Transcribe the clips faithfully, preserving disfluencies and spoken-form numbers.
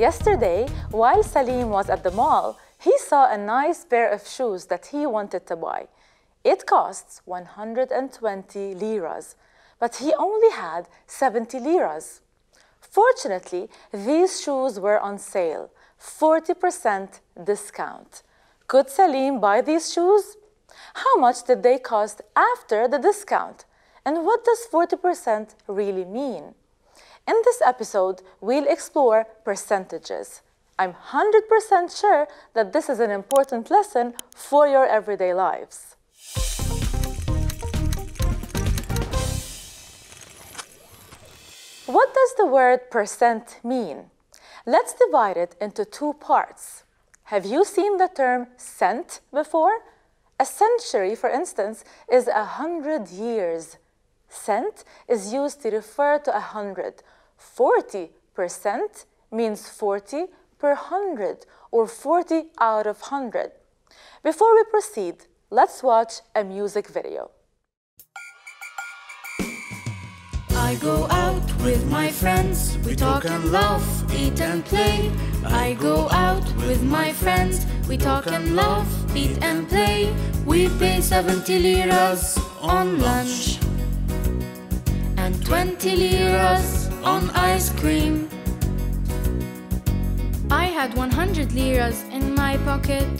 Yesterday, while Salim was at the mall, he saw a nice pair of shoes that he wanted to buy. It costs one hundred twenty liras, but he only had seventy liras. Fortunately, these shoes were on sale, forty percent discount. Could Salim buy these shoes? How much did they cost after the discount? And what does forty percent really mean? In this episode, we'll explore percentages. I'm one hundred percent sure that this is an important lesson for your everyday lives. What does the word percent mean? Let's divide it into two parts. Have you seen the term cent before? A century, for instance, is a hundred years. Cent is used to refer to a hundred. forty percent means forty per hundred, or forty out of one hundred. Before we proceed, let's watch a music video. I go out with my friends, we talk and laugh, eat and play. I go out with my friends, we talk and laugh, eat and play. We pay seventy liras on lunch and twenty liras on ice cream. I had one hundred liras in my pocket.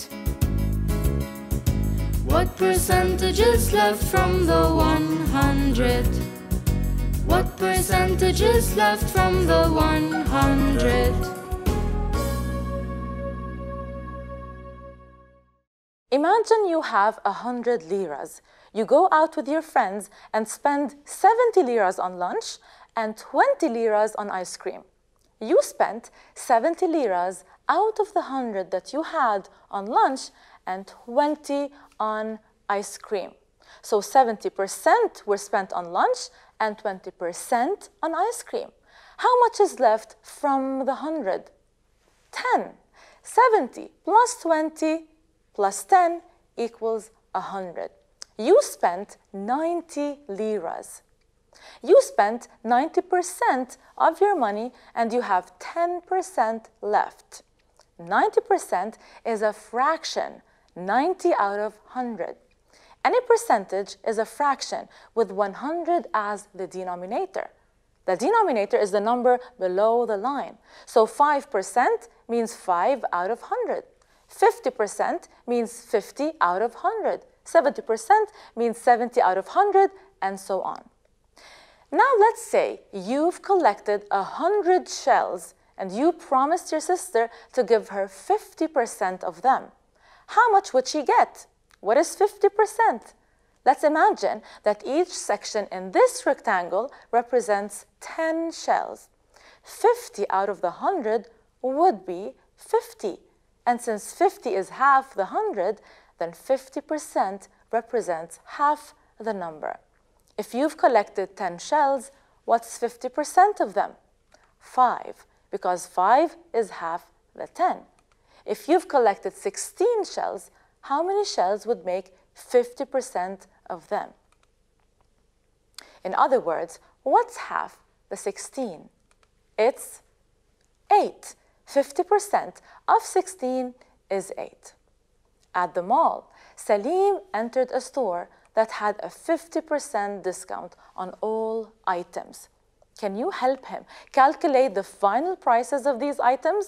What percentage is left from the one hundred? What percentage is left from the one hundred? Imagine you have one hundred liras. You go out with your friends and spend seventy liras on lunch and twenty liras on ice cream. You spent seventy liras out of the one hundred that you had on lunch and twenty on ice cream. So seventy percent were spent on lunch and twenty percent on ice cream. How much is left from the one hundred? ten. seventy plus twenty plus ten equals one hundred. You spent ninety liras. You spent ninety percent of your money and you have ten percent left. ninety percent is a fraction, ninety out of one hundred. Any percentage is a fraction with one hundred as the denominator. The denominator is the number below the line. So five percent means five out of one hundred. fifty percent means fifty out of one hundred. seventy percent means seventy out of one hundred, and so on. Now let's say you've collected one hundred shells and you promised your sister to give her fifty percent of them. How much would she get? What is fifty percent? Let's imagine that each section in this rectangle represents ten shells. fifty out of the one hundred would be fifty. And since fifty is half the one hundred, then fifty percent represents half the number. If you've collected ten shells, what's fifty percent of them? five, because five is half the ten. If you've collected sixteen shells, how many shells would make fifty percent of them? In other words, what's half the sixteen? It's eight. fifty percent of sixteen is eight. At the mall, Salim entered a store that had a fifty percent discount on all items. Can you help him calculate the final prices of these items?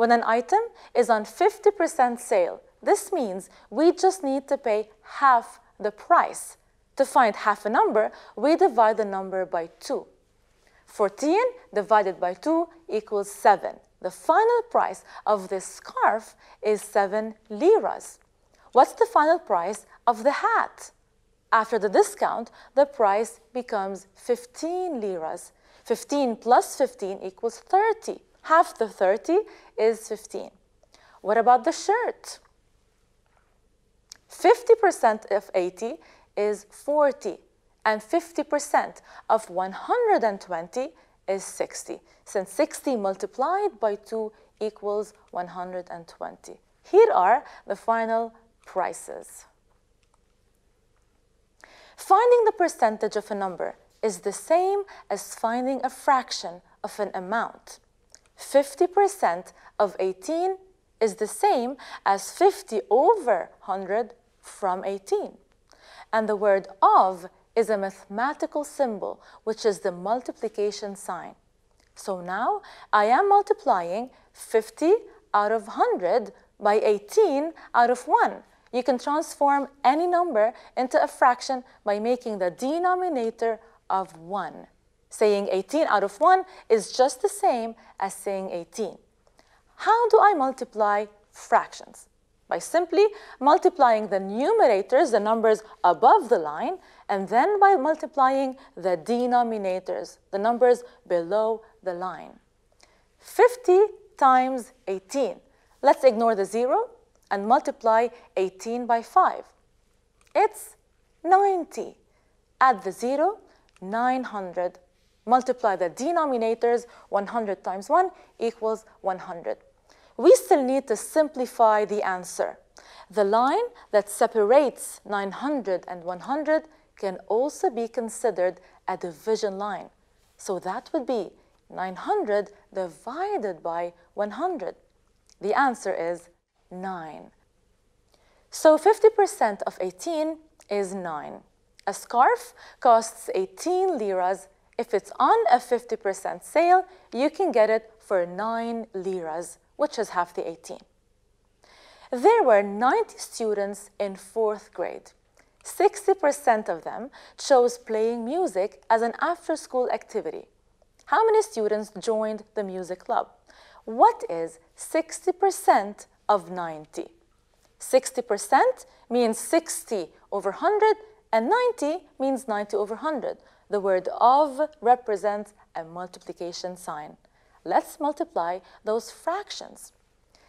When an item is on fifty percent sale, this means we just need to pay half the price. To find half a number, we divide the number by two. fourteen divided by two equals seven. The final price of this scarf is seven liras. What's the final price of the hat? After the discount, the price becomes fifteen liras. fifteen plus fifteen equals thirty. Half the thirty is fifteen. What about the shirt? fifty percent of eighty is forty, and fifty percent of one hundred twenty is sixty, since sixty multiplied by two equals one hundred twenty. Here are the final prices. Finding the percentage of a number is the same as finding a fraction of an amount. fifty percent of eighteen is the same as fifty over one hundred from eighteen. And the word of is a mathematical symbol, which is the multiplication sign. So now I am multiplying fifty out of one hundred by eighteen out of one. You can transform any number into a fraction by making the denominator of one. Saying eighteen out of one is just the same as saying eighteen. How do I multiply fractions? By simply multiplying the numerators, the numbers above the line, and then by multiplying the denominators, the numbers below the line. fifty times eighteen. Let's ignore the zero and multiply eighteen by five. It's ninety. Add the zero, nine hundred. Multiply the denominators, one hundred times one equals one hundred. We still need to simplify the answer. The line that separates nine hundred and one hundred can also be considered a division line. So that would be nine hundred divided by one hundred. The answer is nine. So fifty percent of eighteen is nine. A scarf costs eighteen liras. If it's on a fifty percent sale, you can get it for nine liras, which is half the eighteen. There were ninety students in fourth grade. sixty percent of them chose playing music as an after-school activity. How many students joined the music club? What is sixty percent of ninety? sixty percent means sixty over one hundred, and ninety means ninety over one hundred. The word of represents a multiplication sign. Let's multiply those fractions.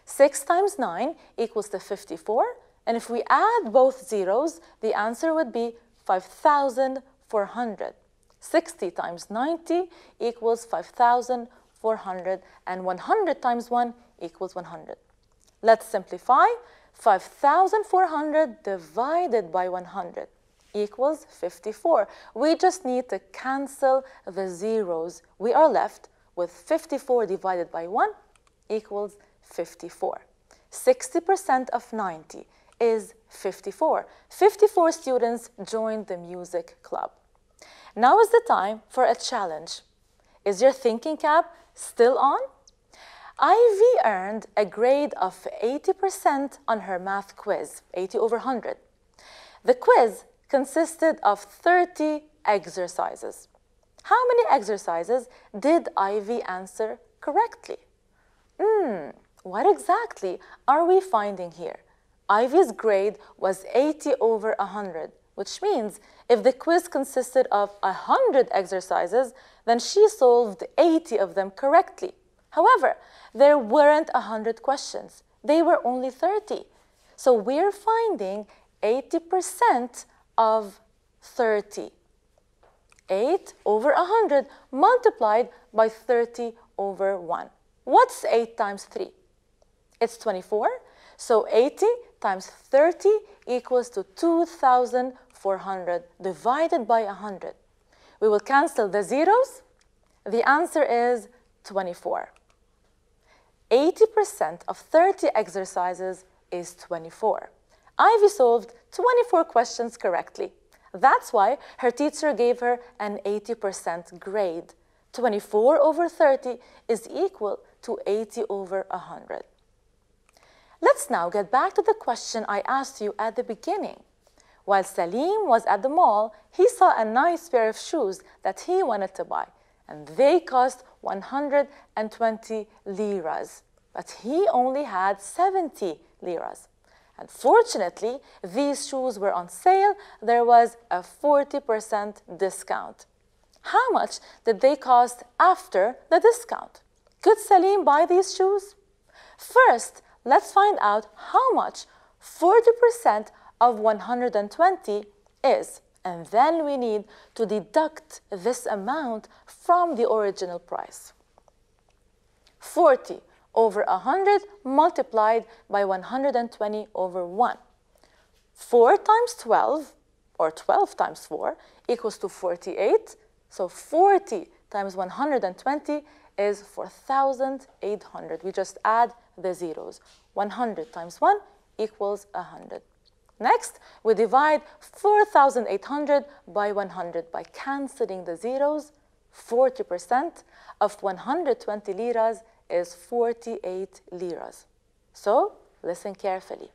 six times nine equals to fifty-four. And if we add both zeros, the answer would be five thousand four hundred. sixty times ninety equals five thousand four hundred. And one hundred times one equals one hundred. Let's simplify. five thousand four hundred divided by one hundred. Equals fifty-four. We just need to cancel the zeros. We are left with fifty-four divided by one equals fifty-four. sixty percent of ninety is fifty-four. fifty-four students joined the music club. Now is the time for a challenge. Is your thinking cap still on? Ivy earned a grade of eighty percent on her math quiz, eighty over one hundred. The quiz consisted of thirty exercises. How many exercises did Ivy answer correctly? Hmm, what exactly are we finding here? Ivy's grade was eighty over one hundred, which means if the quiz consisted of one hundred exercises, then she solved eighty of them correctly. However, there weren't one hundred questions. They were only thirty. So we're finding eighty percent of thirty. eight over one hundred multiplied by thirty over one. What's eight times three? It's twenty-four. So eighty times thirty equals to two thousand four hundred divided by one hundred. We will cancel the zeros. The answer is twenty-four. eighty percent of thirty exercises is twenty-four. Ivy solved twenty-four questions correctly. That's why her teacher gave her an eighty percent grade. twenty-four over thirty is equal to eighty over one hundred. Let's now get back to the question I asked you at the beginning. While Salim was at the mall, he saw a nice pair of shoes that he wanted to buy, and they cost one hundred twenty liras, but he only had seventy liras. Unfortunately, these shoes were on sale. There was a forty percent discount. How much did they cost after the discount? Could Salim buy these shoes? First, let's find out how much forty percent of one hundred twenty is, and then we need to deduct this amount from the original price. forty over one hundred multiplied by one hundred twenty over one. four times twelve, or twelve times four, equals to forty-eight. So forty times one hundred twenty is four thousand eight hundred. We just add the zeros. one hundred times one equals one hundred. Next, we divide four thousand eight hundred by one hundred by cancelling the zeros. forty percent of one hundred twenty liras is forty-eight liras. So, listen carefully.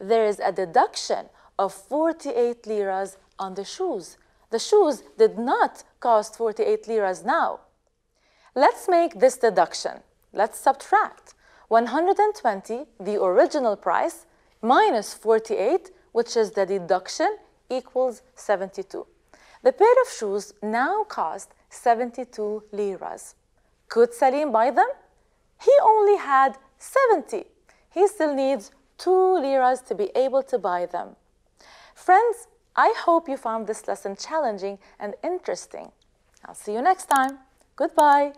There is a deduction of forty-eight liras on the shoes. The shoes did not cost forty-eight liras now. Let's make this deduction. Let's subtract one hundred twenty, the original price, minus forty-eight, which is the deduction, equals seventy-two. The pair of shoes now cost seventy-two liras. Could Salim buy them? He only had seventy. He still needs two liras to be able to buy them. Friends, I hope you found this lesson challenging and interesting. I'll see you next time. Goodbye.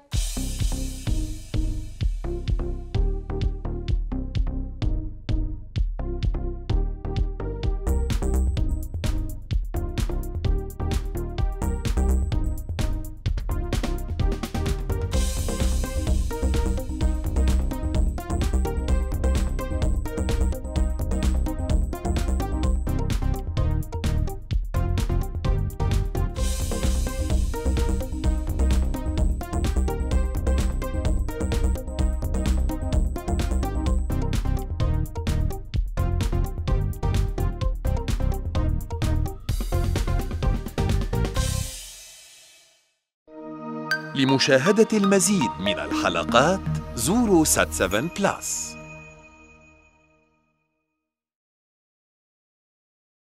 لمشاهدة المزيد من الحلقات زوروا سات سفن بلس.